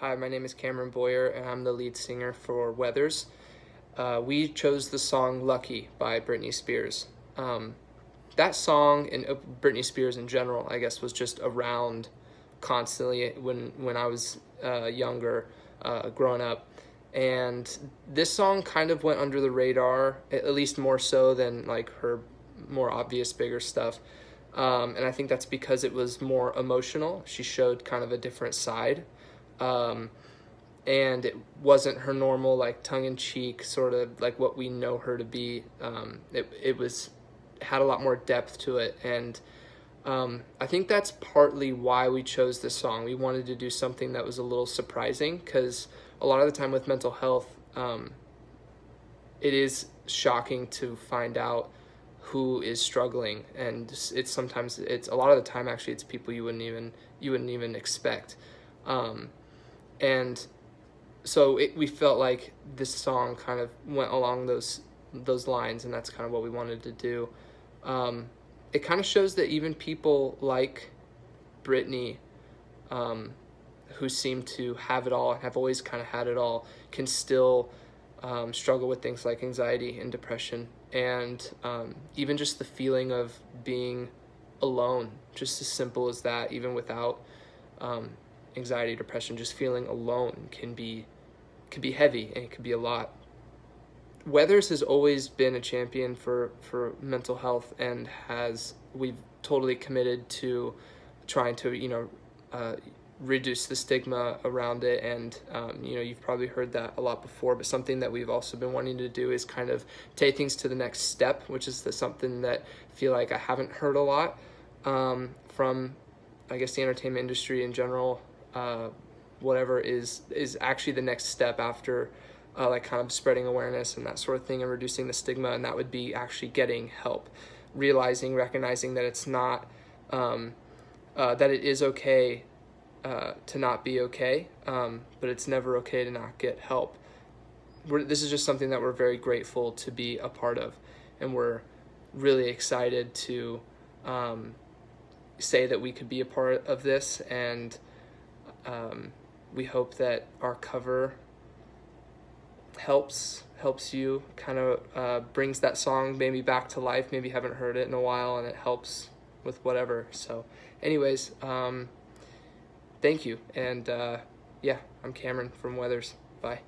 Hi, my name is Cameron Boyer, and I'm the lead singer for Weathers. We chose the song Lucky by Britney Spears. That song, and Britney Spears in general, I guess, was just around constantly when I was younger, growing up. And this song kind of went under the radar, at least more so than like her more obvious, bigger stuff. And I think that's because it was more emotional. She showed kind of a different side. And it wasn't her normal, like, tongue-in-cheek sort of like what we know her to be. It had a lot more depth to it. And I think that's partly why we chose this song. We wanted to do something that was a little surprising, because a lot of the time with mental health, it is shocking to find out who is struggling, and it's sometimes, it's a lot of the time actually, it's people you wouldn't even expect. And so we felt like this song kind of went along those lines, and that's kind of what we wanted to do. It kind of shows that even people like Britney, who seem to have it all, have always kind of had it all, can still struggle with things like anxiety and depression, and even just the feeling of being alone, just as simple as that, even without anxiety, depression, just feeling alone can be heavy, and it can be a lot. Weathers has always been a champion for mental health, and we've totally committed to trying to, reduce the stigma around it. And you've probably heard that a lot before, but something that we've also been wanting to do is kind of take things to the next step, which is something that I feel like I haven't heard a lot from, I guess, the entertainment industry in general. Whatever is actually the next step after like kind of spreading awareness and that sort of thing, and reducing the stigma, and that would be actually getting help, recognizing that it's not that it is okay to not be okay, but it's never okay to not get help. This is just something that we're very grateful to be a part of, and we're really excited to say that we could be a part of this. And we hope that our cover helps you, kind of brings that song maybe back to life. Maybe you haven't heard it in a while, and it helps with whatever. So anyways, thank you, and yeah, I'm Cameron from Weathers. Bye.